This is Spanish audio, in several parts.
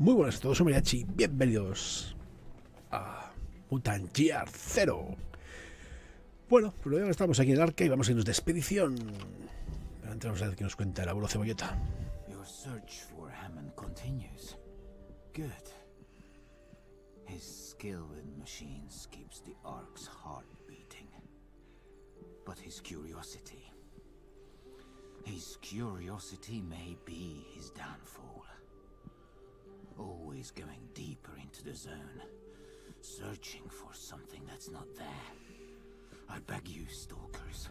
Muy buenas a todos, soy Mariatxi, bienvenidos a Mutant Year Zero. Bueno, pues ya estamos aquí en el arca y vamos a irnos de expedición. Pero antes vamos a ver qué nos cuenta el abuelo Cebolleta. Your search for Hammond continues. Good. His skill with machines keeps the ark's heart beating. But his curiosity may be his downfall. Always going deeper into the zone, searching for something that's not there. I beg you, stalkers,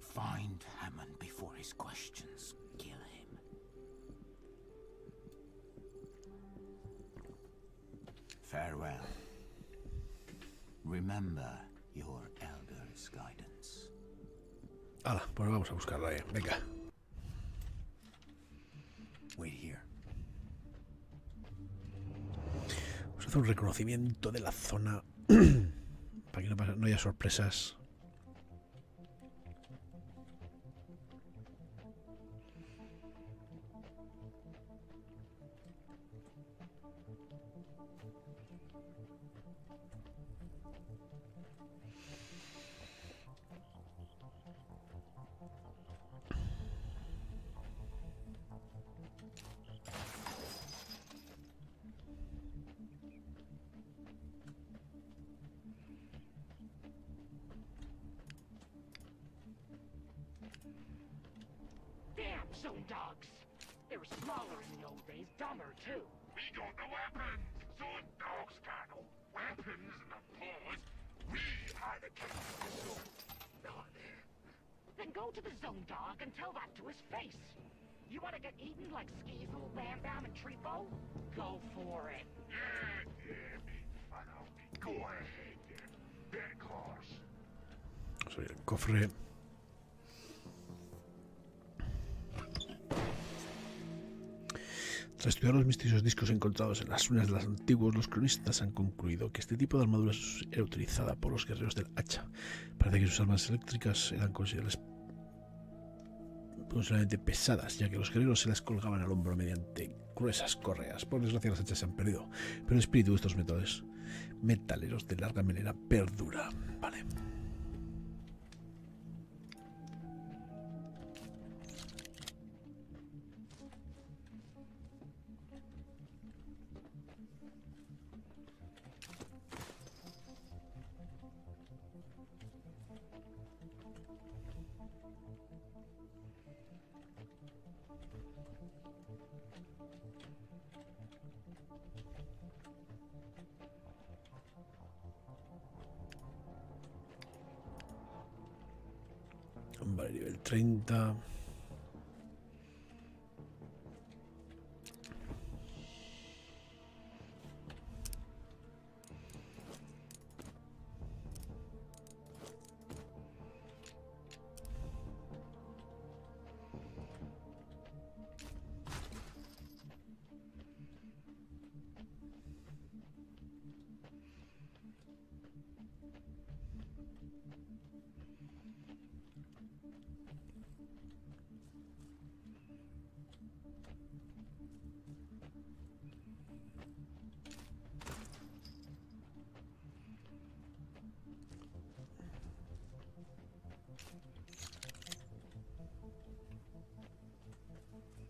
find Hammond before his questions kill him. Farewell. Remember your elder's guidance. Hala, pues vamos a buscarla, venga. Wait here. Vamos a hacer un reconocimiento de la zona para que no haya sorpresas. Some dogs. They were smaller in the old days, dumber too. We got the weapons, so dogs got no weapons and the paws. We are the kings of the zone. Oh, then go to the zone dog and tell that to his face. You want to get eaten like Skeezle, Bam Bam, and Trebo? Go for it. Yeah, me fun of me. Go ahead, that claws. Soy el cofre. Tras estudiar los misteriosos discos encontrados en las ruinas de las antiguas, los cronistas han concluido que este tipo de armadura era utilizada por los guerreros del hacha. Parece que sus armas eléctricas eran considerablemente pesadas, ya que los guerreros se las colgaban al hombro mediante gruesas correas. Por desgracia, las hachas se han perdido, pero el espíritu de estos metaleros de larga melena perdura. Vale. Vale, nivel 30.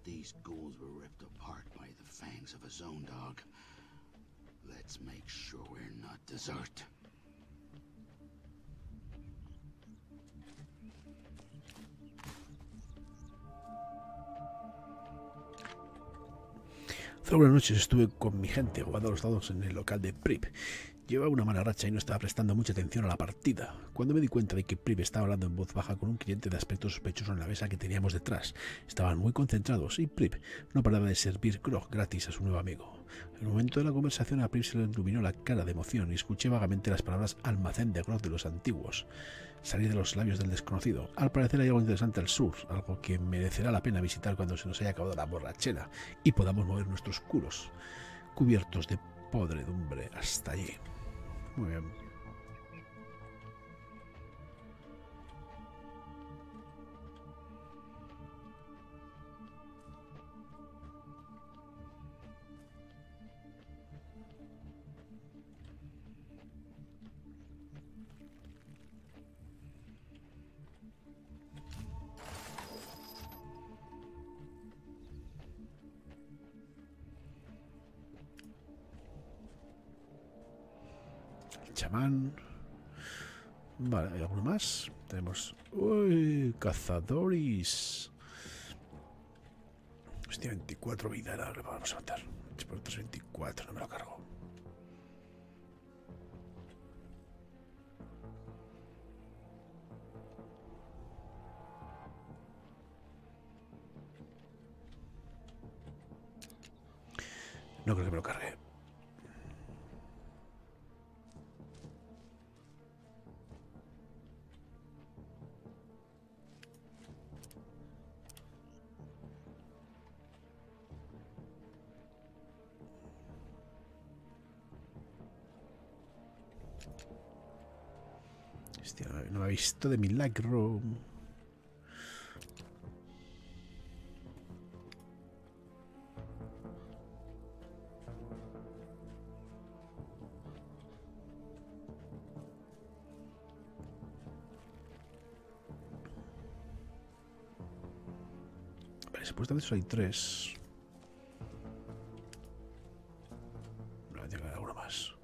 These ghouls were ripped apart by the fangs of a zone dog. Let's make sure we're not deserted. Hace unas noches estuve con mi gente jugando a los dados en el local de Prip. Llevaba una mala racha y no estaba prestando mucha atención a la partida. Cuando me di cuenta de que Prip estaba hablando en voz baja con un cliente de aspecto sospechoso en la mesa que teníamos detrás, estaban muy concentrados y Prip no paraba de servir Grog gratis a su nuevo amigo. En el momento de la conversación a Prip se le iluminó la cara de emoción y escuché vagamente las palabras almacén de Grog de los antiguos salir de los labios del desconocido. Al parecer hay algo interesante al sur, algo que merecerá la pena visitar cuando se nos haya acabado la borrachera y podamos mover nuestros culos, cubiertos de podredumbre hasta allí. Muy bien. chamán. Vale, ¿hay alguno más? Tenemos... ¡Uy! Cazadores. Hostia, 24 vidas, ahora lo vamos a matar. Por otros 24, no me lo cargo. No creo que me lo cargue. Hostia, no me ha visto de mi Lightroom. Supuestamente solo hay 3. No, tiene que haber alguno más.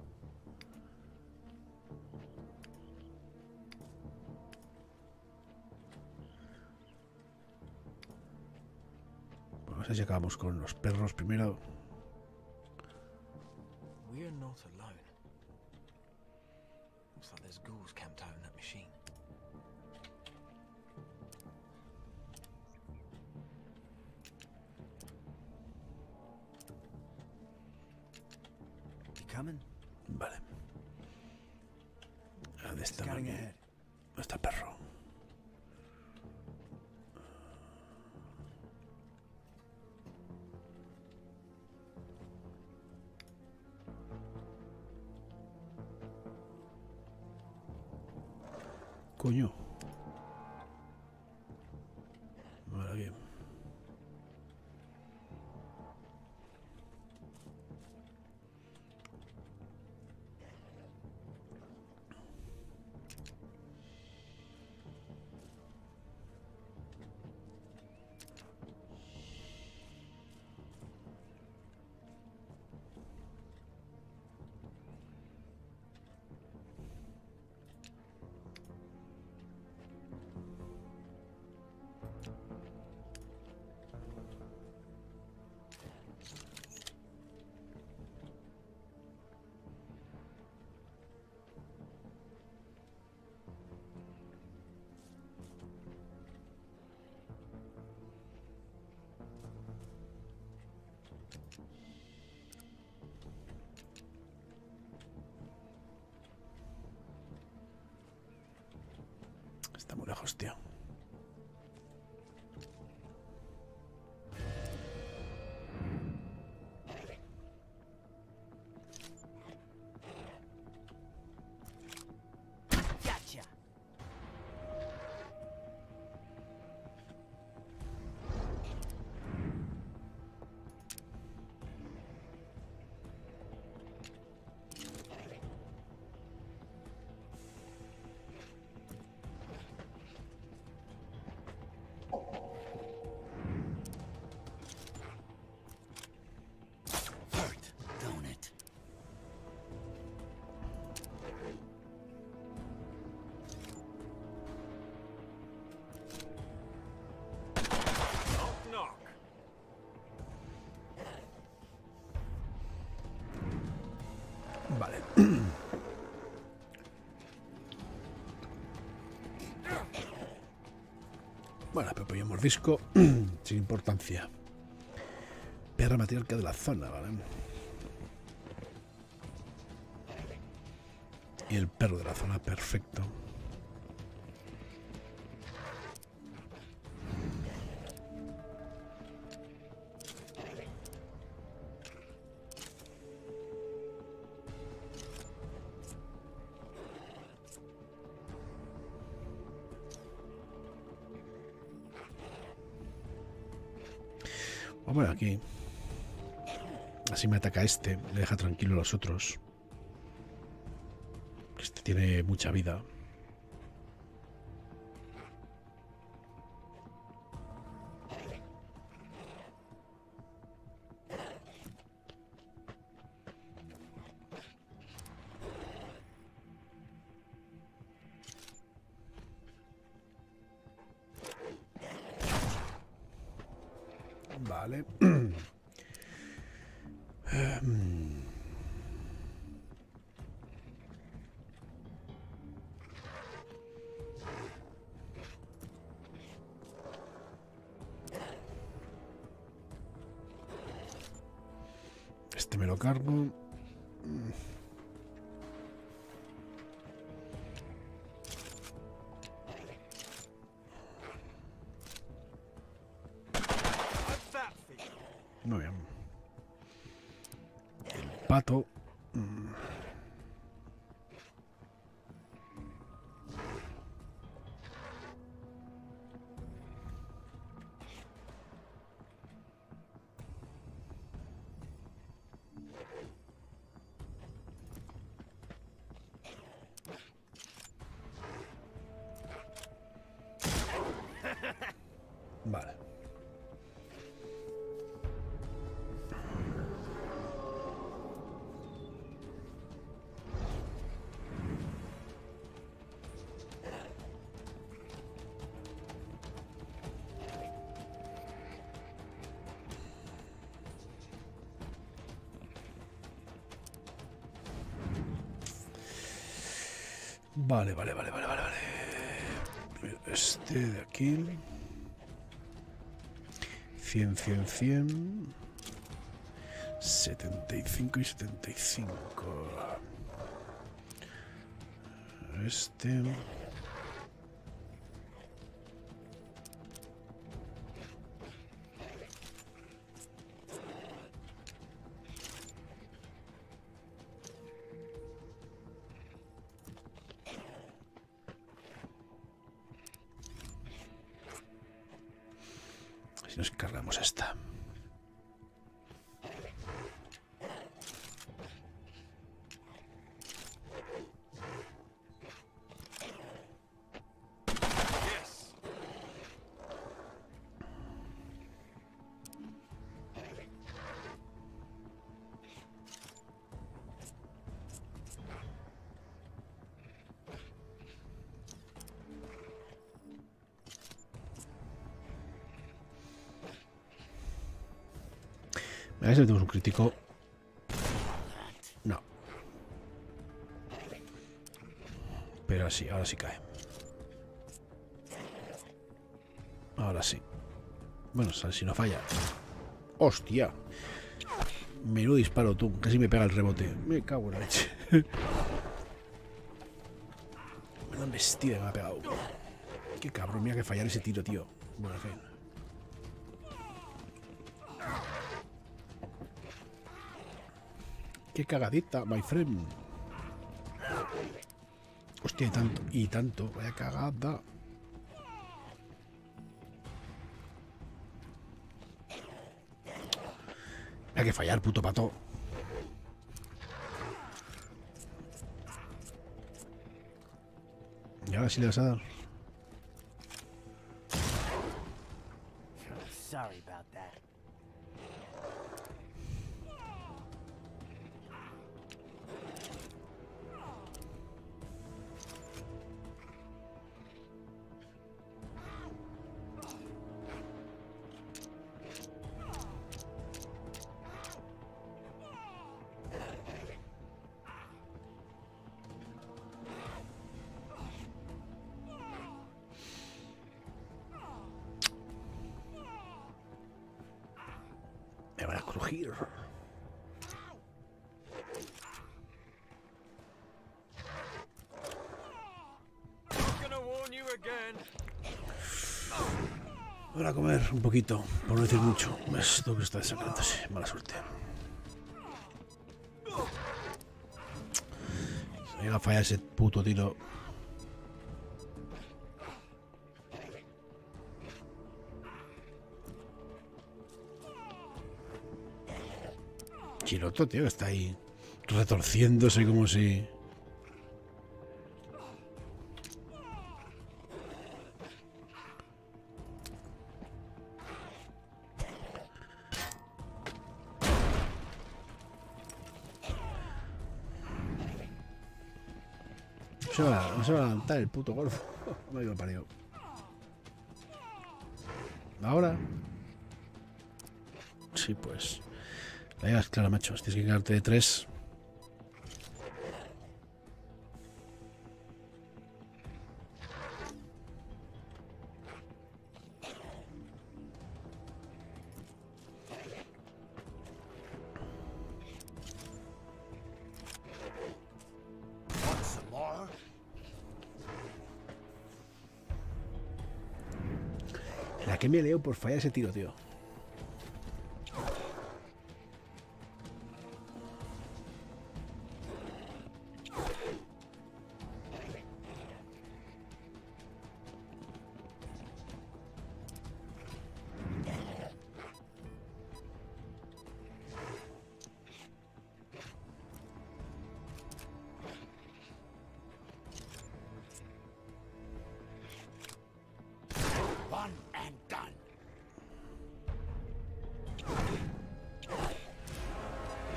Bueno, vamos a ver si acabamos con los perros primero. We're not alone. Looks like there's ghouls camped out in that machine. Vale. ¿Dónde está? ¿Dónde está el perro? Coño. Vale, bien. Está muy lejos, tío. Vale. Bueno, pero pedí un mordisco sin importancia. Perra matriarca de la zona, ¿vale? Y el perro de la zona, perfecto. Bueno, aquí así me ataca este, le deja tranquilo a los otros. Este tiene mucha vida. Vale. Este me lo cargo. Muy bien. El pato. Vale. Vale, vale, vale, vale, vale, vale. Este de aquí. 100, 100, 100. 75 y 75. Este... Nos cargamos esta. A ver si tenemos un crítico. No. Pero sí, ahora sí cae. Ahora sí. Bueno, si no falla. ¡Hostia! Menudo disparo, tú. Casi me pega el rebote. Me cago en la leche. Una embestida me ha pegado. Qué cabrón, mira que fallar ese tiro, tío. Bueno, en fin. Qué cagadita, my friend. Hostia, y tanto, vaya cagada. Hay que fallar, puto pato. Y ahora sí le vas a dar. Sorry about that. Me van a crujir. Ahora a comer un poquito, por no decir mucho. Esto que está desangrándose, mala suerte. Se llega a fallar ese puto tiro. Chiroto, tío, que está ahí retorciéndose como si... Se va a levantar el puto golfo. No digo el parido. Ahora... así pues la llevas clara, macho. Tienes que quedarte de 3. La que me leo por fallar ese tiro, tío.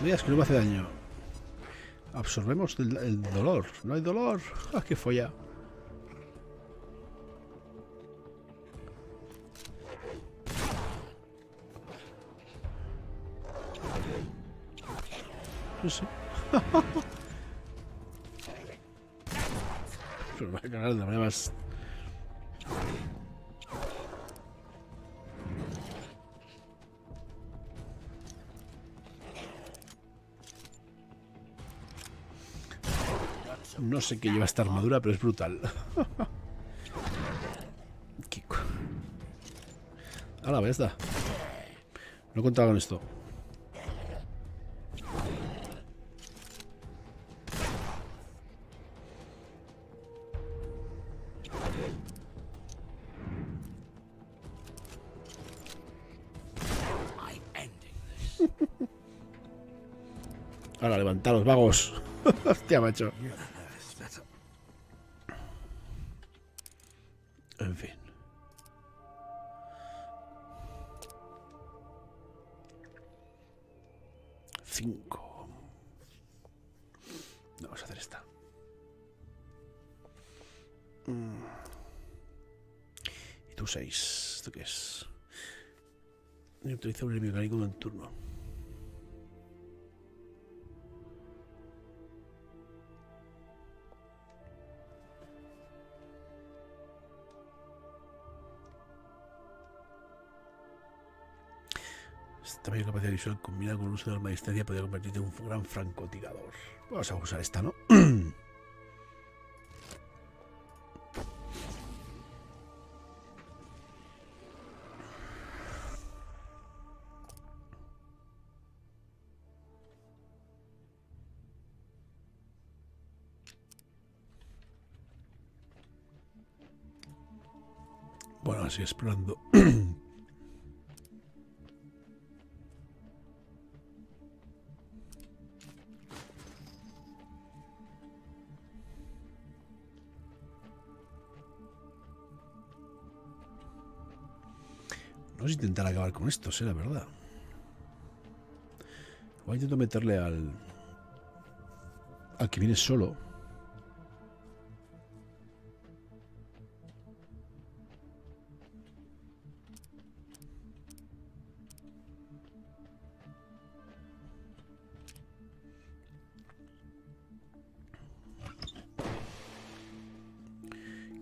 Veas que no me hace daño. Absorbemos el dolor. No hay dolor. ¡Ah, qué folla! No sé. Pero va a ganar de la manera más. No sé qué lleva esta armadura, pero es brutal. A la vez da. No contaba con esto. Ahora levantaros, vagos. Hostia, macho. En fin. Cinco. No, vamos a hacer esta. Y tú 6. ¿Esto qué es? Y utiliza un enemigo mecánico en turno. Esta mayor capacidad visual combinada con el uso de arma a distancia podría convertirte en un gran francotirador. Vamos a usar esta, ¿no? Bueno, así explorando. Vamos a intentar acabar con esto, ¿eh? La verdad. Voy a intentar meterle al que viene solo.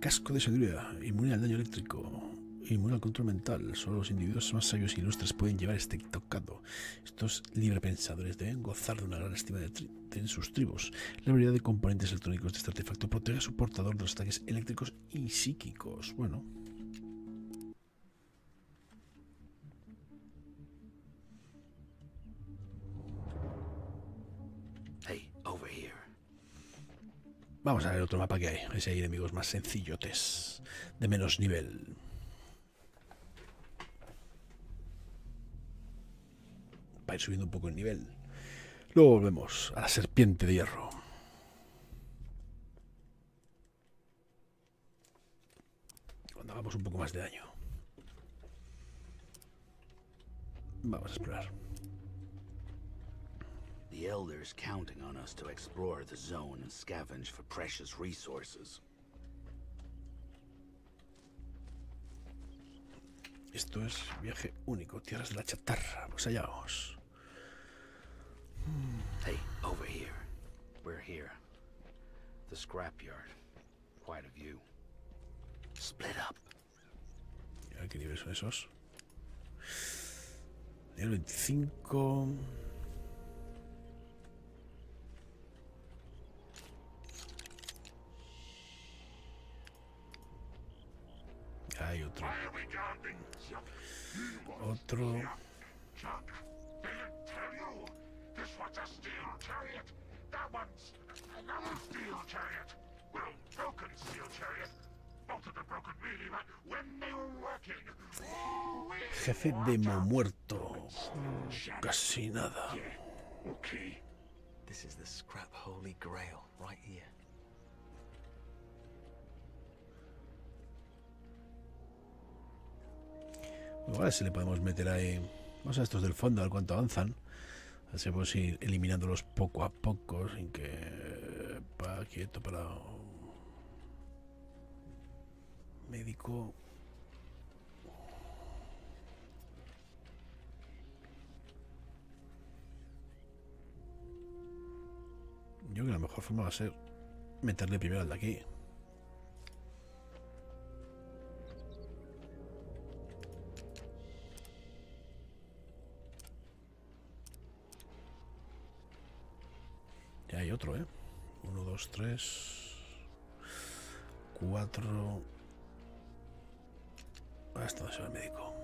Casco de seguridad, inmune al daño eléctrico. Inmune al control mental. Solo los individuos más sabios e ilustres pueden llevar este tocado. Estos librepensadores deben gozar de una gran estima en sus tribus. La variedad de componentes electrónicos de este artefacto protege a su portador de los ataques eléctricos y psíquicos. Bueno. Hey, over here. Vamos a ver otro mapa que hay. A ver si hay enemigos más sencillotes, de menos nivel. Para ir subiendo un poco el nivel. Luego volvemos a la serpiente de hierro. Cuando hagamos un poco más de daño. Vamos a explorar. The elders counting on us to explore the zone and scavenge for precious resources. Esto es viaje único, tierras de la chatarra. Pues allá vamos. Hey, over here. We're here. The scrapyard. Quite a view. Split up. ¿A qué nivel son esos? Nivel 25. Hay otro. Otro. Jefe demo muerto. Casi nada. This is the scrap holy grail right here. Igual si le podemos meter ahí. Vamos a estos del fondo a ver cuánto avanzan. Así que podemos ir eliminándolos poco a poco sin que. Pa, quieto, parado. Médico. Yo creo que la mejor forma va a ser meterle primero al de aquí. Ya hay otro, ¿eh? 1, 2, 3, 4. Hasta donde se va el médico.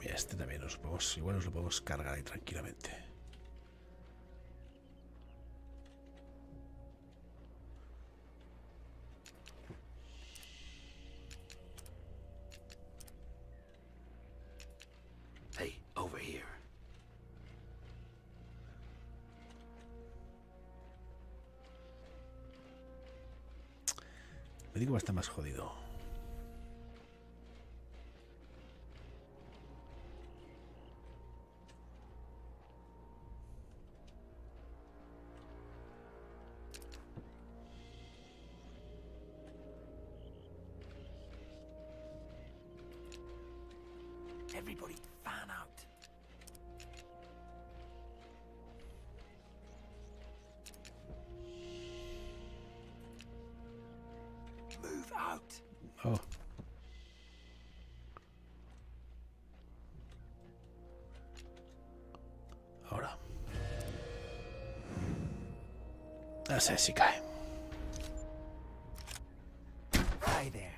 Este también nos podemos, igual nos lo podemos cargar ahí tranquilamente. Hey, over here. Me digo que va a estar más jodido. Oh. Ahora. No sé si cae. Hi there.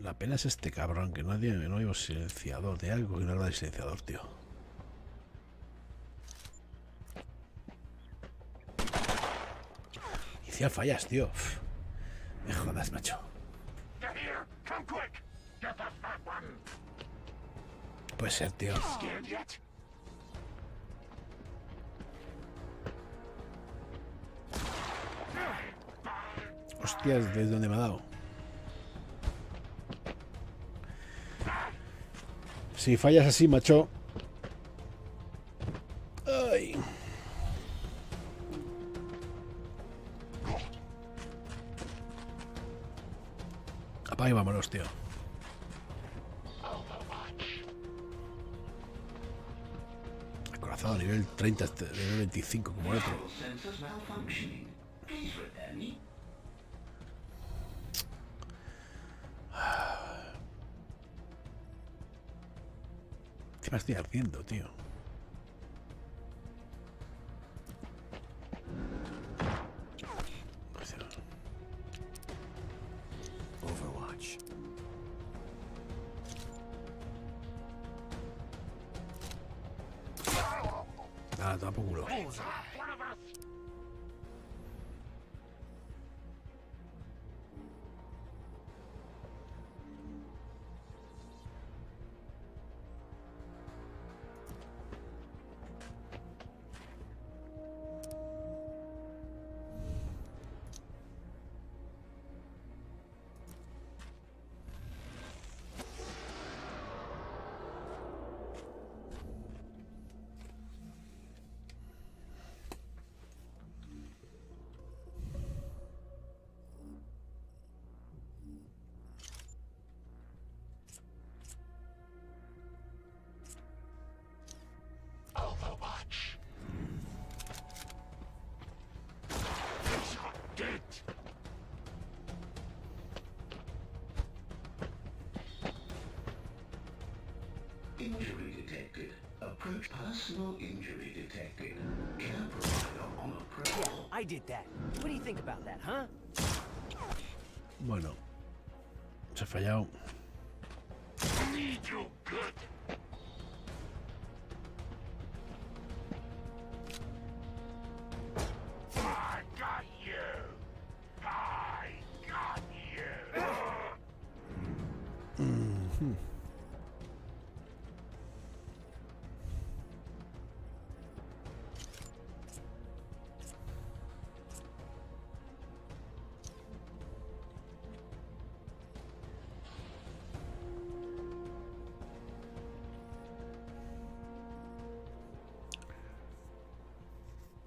La pena es este cabrón, que no hay un silenciador de algo, que no habla de silenciador, tío. Y si fallas, tío. Me jodas, macho. Puede ser, tío. Hostias, ¿desde dónde me ha dado? Si fallas así, macho. Ay. Apaga y vámonos, tío. Acorazado, nivel 30, nivel 25, como el otro. Me estoy ardiendo, tío. Overwatch. Ah, tampoco. Injury detected. Approach personal injury detected. Care provider on approach. Yeah, I did that. What do you think about that, huh? Bueno, se ha fallado. Need you good.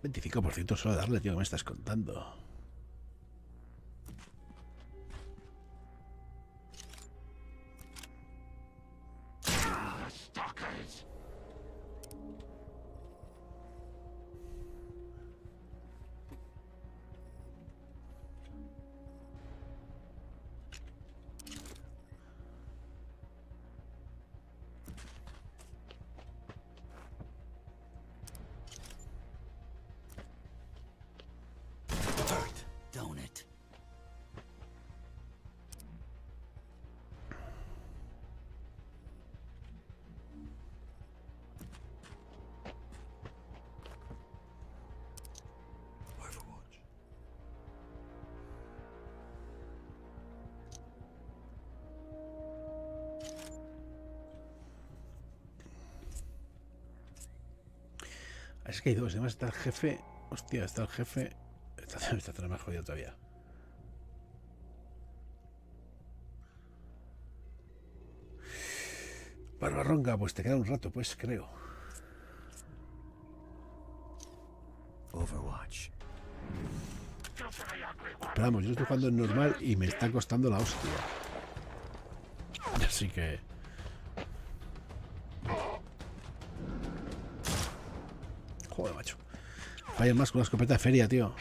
$25% solo darle, tío, que me estás contando. Es que hay dos, además está el jefe. Hostia, está el jefe. Esta zona más jodida todavía. Barbarronga, pues te queda un rato, pues creo. Overwatch. Pero vamos, yo estoy jugando en normal y me está costando la hostia. Así que... Joder, macho. Fallan más con una escopeta de feria, tío.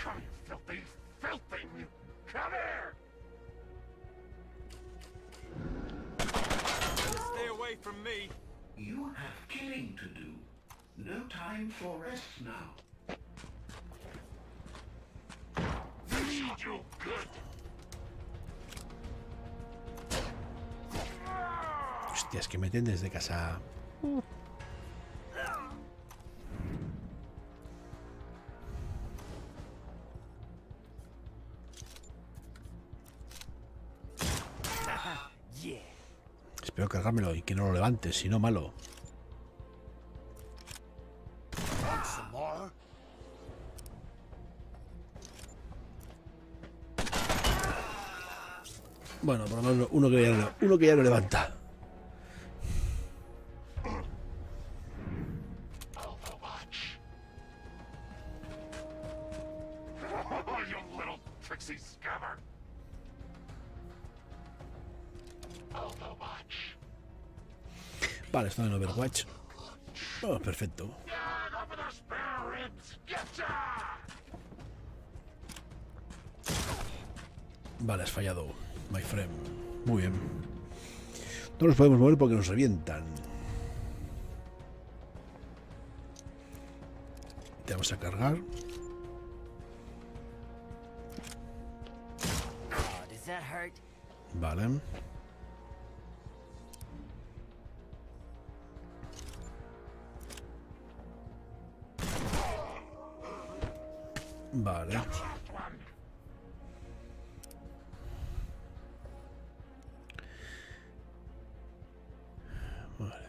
Hostia, es que meten desde casa. Espero cargármelo y que no lo levante, si no, malo. Bueno, por lo menos uno que ya lo levanta. Vale, está en Overwatch. Oh, perfecto. Vale, has fallado, my friend. Muy bien. No nos podemos mover porque nos revientan. Te vamos a cargar. Vale. Vale. Vale.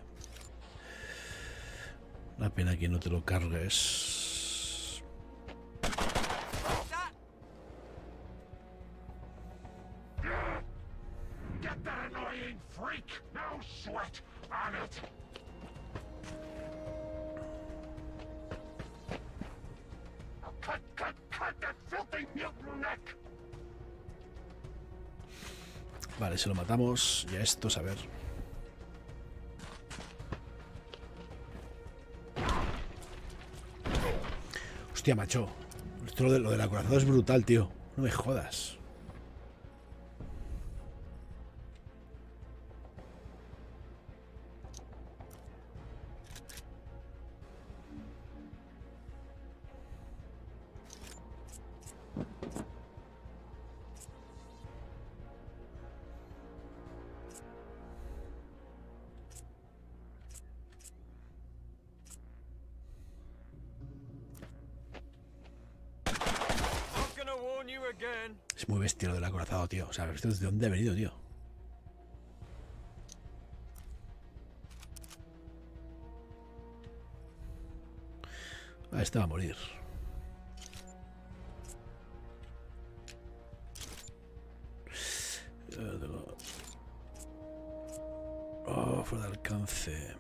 Una pena que no te lo cargues. Get that annoying freak. No sweat on it. Vale, se lo matamos. Y a estos, a ver. Hostia, macho. Esto lo del acorazado es brutal, tío. No me jodas. Es muy bestia lo del acorazado, tío. O sea, ¿esto es de dónde ha venido, tío? Ah, este va a morir. Oh, fuera de alcance.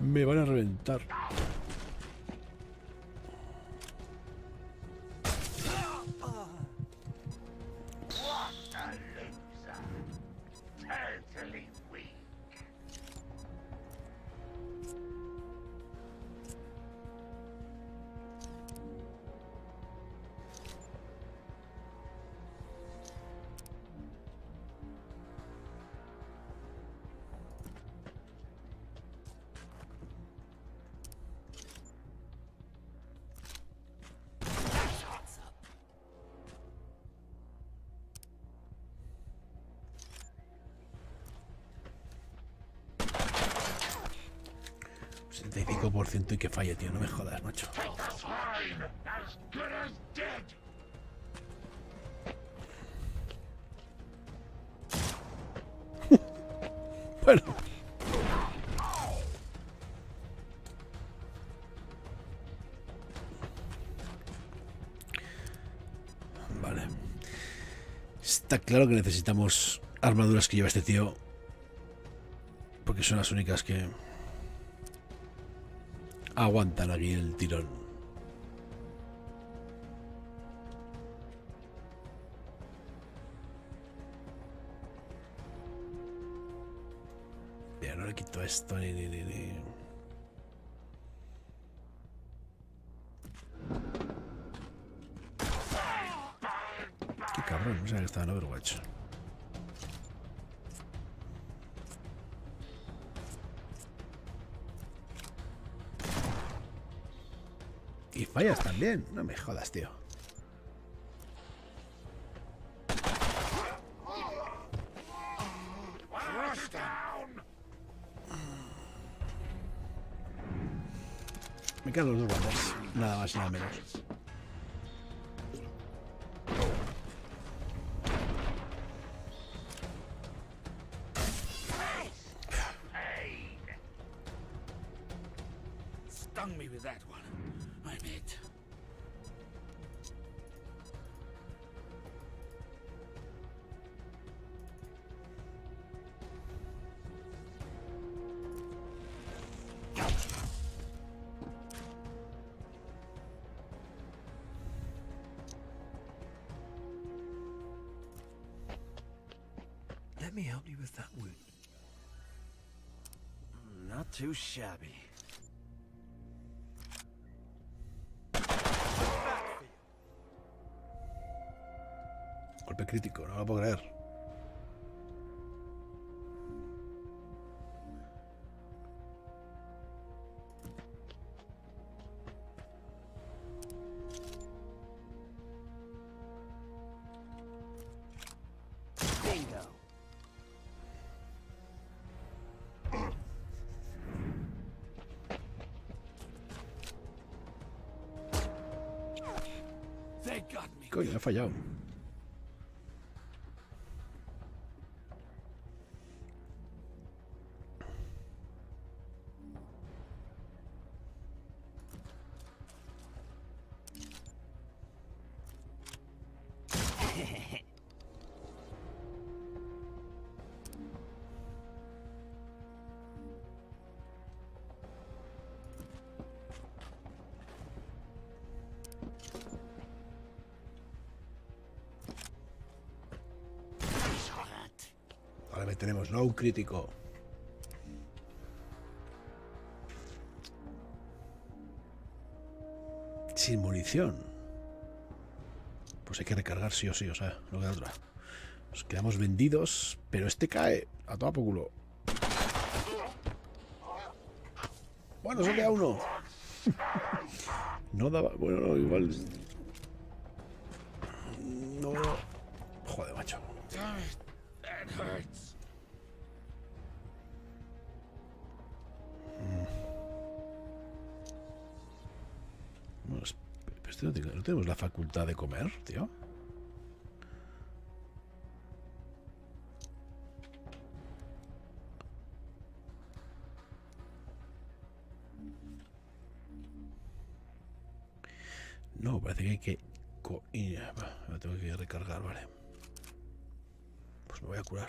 Me van a reventar. Y que falle, tío, no me jodas, macho. Bueno. Vale. Está claro que necesitamos armaduras que lleva este tío, porque son las únicas que aguantan aquí el tirón. Ya no le quito esto ni. Qué cabrón, no sé que estaba en Overwatch. Y fallas también, no me jodas, tío. Me quedan los dos guantes, nada más y nada menos. Too shabby. Golpe crítico, no lo puedo creer. Y coño, ha fallado. Tenemos, ¿no? Un crítico. Sin munición. Pues hay que recargar sí o sí, o sea, no queda otra. Nos quedamos vendidos, pero este cae a toda por culo. Bueno, se queda uno. No daba... Bueno, no, igual... No... Joder, macho. No tenemos la facultad de comer, tío. No, parece que hay que... Me tengo que recargar, vale. Pues me voy a curar.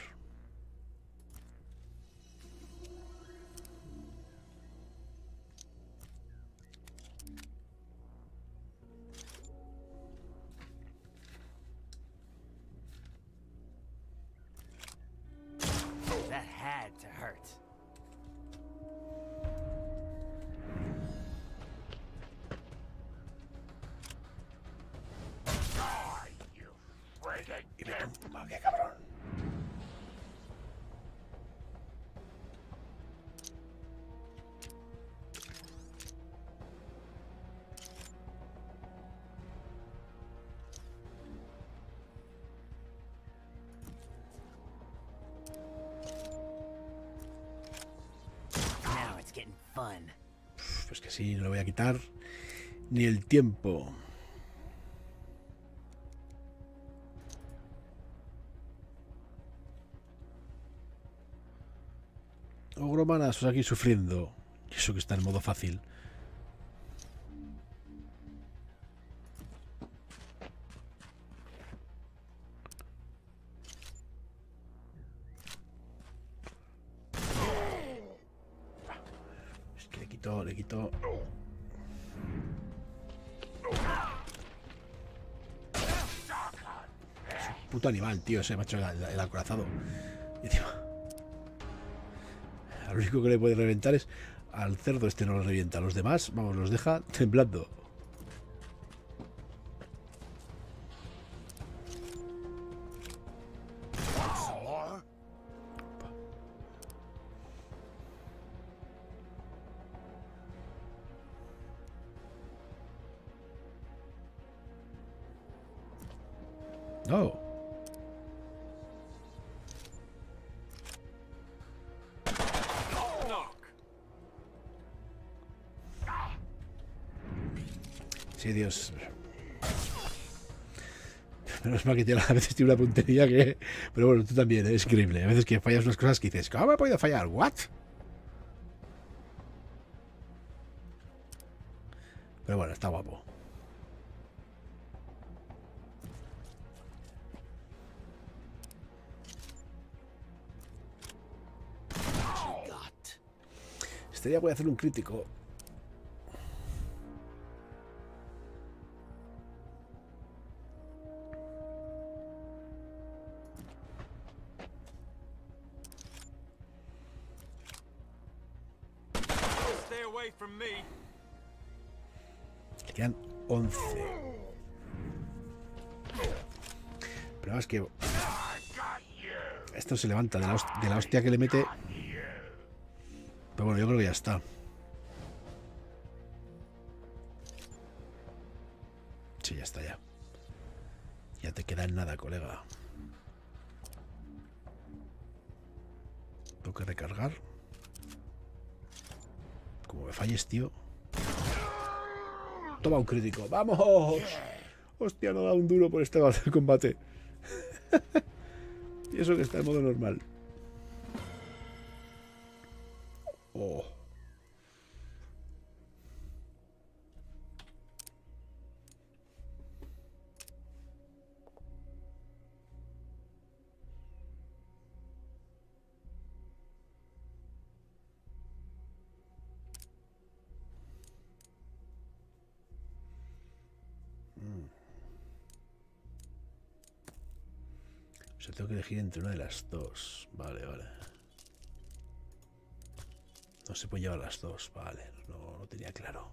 Pues que sí, no le voy a quitar ni el tiempo. Ogromanas, os aquí sufriendo. Eso que está en modo fácil. Animal, tío, ese macho, el acorazado. Y encima, lo único que le puede reventar es al cerdo. Este no lo revienta, los demás, vamos, los deja temblando. No. Dios. Menos mal que a veces tiene una puntería que... Pero bueno, tú también, ¿eh? Es increíble. A veces que fallas unas cosas que dices, ¿cómo me he podido fallar? ¿What? Pero bueno, está guapo. Este día voy a hacer un crítico. Quedan 11. Pero es que esto se levanta de la hostia que le mete. Pero bueno, yo creo que ya está. Sí, ya está ya. Ya te queda en nada, colega. Tengo que recargar. Como me falles, tío. Toma un crítico. ¡Vamos! Hostia, no da un duro por este combate. Y eso que está en modo normal. Oh. O sea, tengo que elegir entre una de las dos. Vale, vale. No se pueden llevar las dos. Vale, no tenía claro.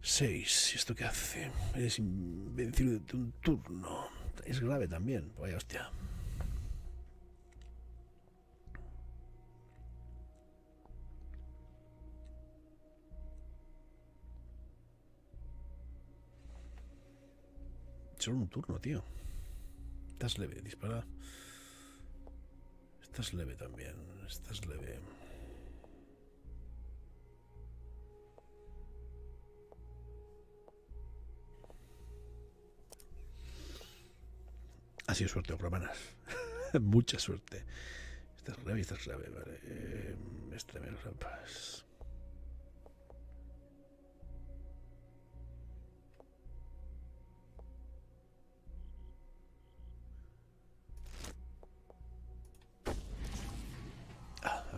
6. ¿Y esto qué hace? Eres invencible de un turno. Es grave también. Vaya hostia. Solo un turno, tío. Estás leve, dispara. Estás leve también. Estás leve. Ha sido suerte, romanas. Mucha suerte. Estás leve y estás leve, vale. Este menos rampas.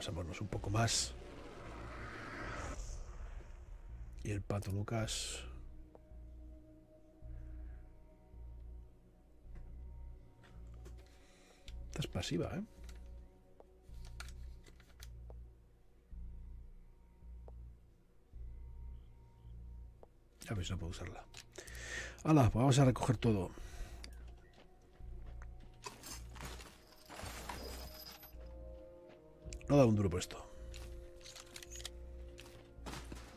Amonos un poco más. Y el pato Lucas. Estás pasiva, ¿eh? A ver si no puedo usarla. ¡Hala! Pues vamos a recoger todo. No da un duro por esto.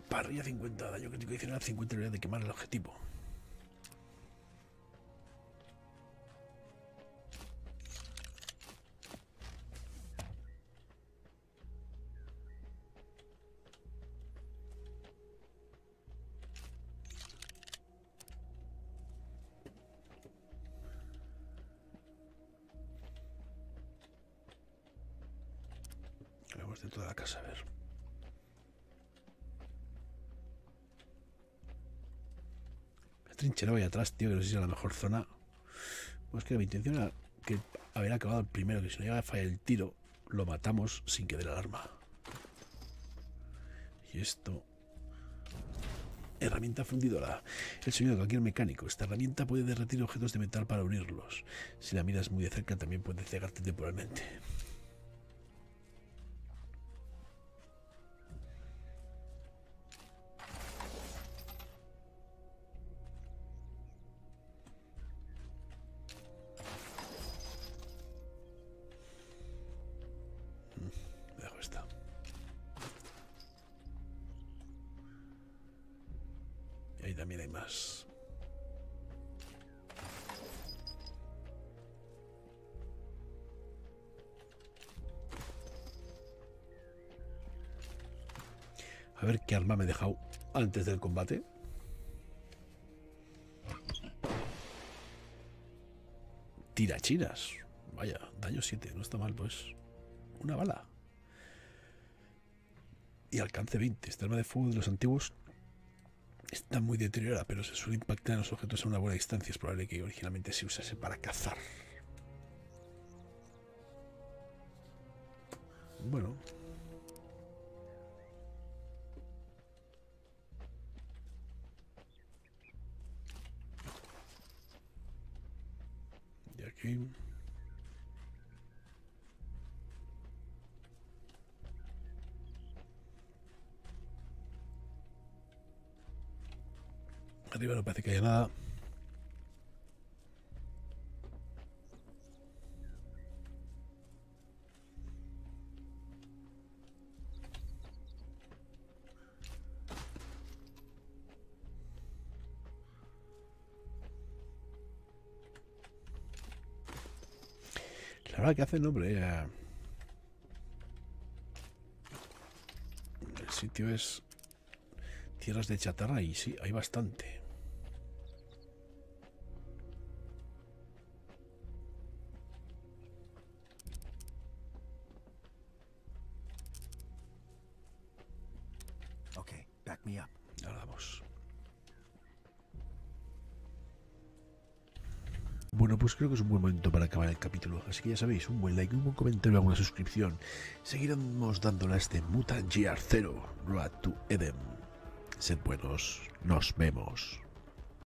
Parrilla 50, daño crítico adicional, 50 unidades de quemar el objetivo. Trinchera voy atrás, tío, que no sé si es la mejor zona. Pues que mi intención era que haber acabado el primero, que si no llega a fallar el tiro, lo matamos sin que dé la alarma. Y esto... Herramienta fundidora. El sonido de cualquier mecánico. Esta herramienta puede derretir objetos de metal para unirlos. Si la miras muy de cerca también puede cegarte temporalmente. A ver qué arma me he dejado antes del combate. Tirachinas. Vaya, daño 7. No está mal, pues. Una bala. Y alcance 20. Esta arma de fuego de los antiguos está muy deteriorada, pero se suele impactar en los objetos a una buena distancia. Es probable que originalmente se usase para cazar. Bueno... Arriba no parece que haya nada. Que hace el nombre. El sitio es tierras de chatarra y sí, hay bastante. me up. Ahora vamos. Bueno, pues creo que es un buen momento para acabar el capítulo. Así que ya sabéis, un buen like, un buen comentario, alguna suscripción. Seguiremos dándole a este Mutant Year Zero: Road to Eden. Sed buenos, nos vemos.